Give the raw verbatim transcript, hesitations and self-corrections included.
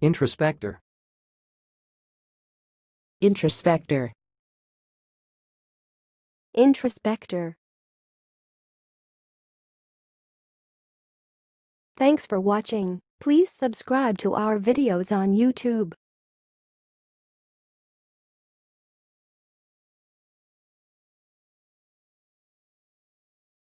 Introspector. Introspector. Introspector. Thanks for watching. Please subscribe to our videos on YouTube.